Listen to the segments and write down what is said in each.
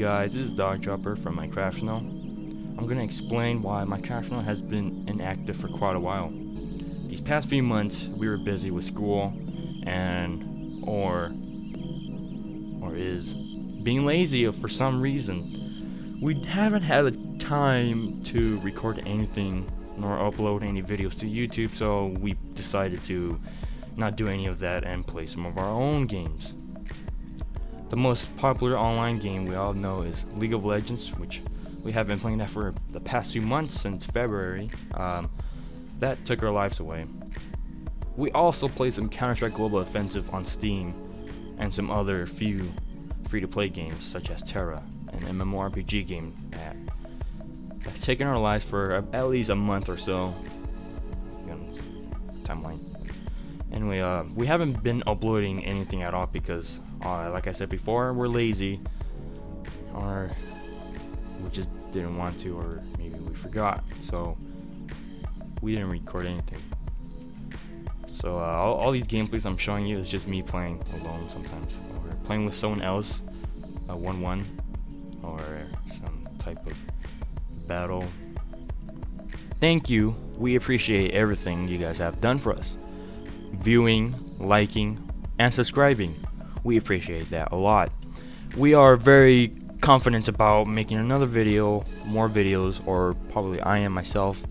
guys, this is DotDropper from Minecraftional. I'm going to explain why Minecraftional has been inactive for quite a while. These past few months we were busy with school and is being lazy for some reason. We haven't had a time to record anything nor upload any videos to YouTube, so we decided to not do any of that and play some of our own games. The most popular online game we all know is League of Legends, which we have been playing that for the past few months since February. That took our lives away. We also played some Counter-Strike: Global Offensive on Steam and some other few free-to-play games such as Terra, an MMORPG game that has taken our lives for at least a month or so. Timeline. Anyway, we haven't been uploading anything at all because, like I said before, we're lazy, or we just didn't want to, or maybe we forgot, so we didn't record anything. So all these gameplays I'm showing you is just me playing alone sometimes, or playing with someone else, a 1-1, or some type of battle. Thank you, we appreciate everything you guys have done for us. Viewing, liking, and subscribing. We appreciate that a lot. We are very confident about making another video, more videos, or probably I am myself.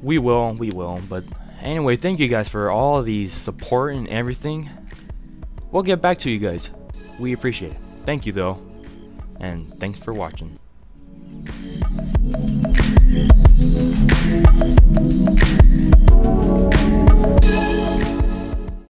We will, but anyway, thank you guys for all these support and everything. We'll get back to you guys. We appreciate it. Thank you though, and thanks for watching.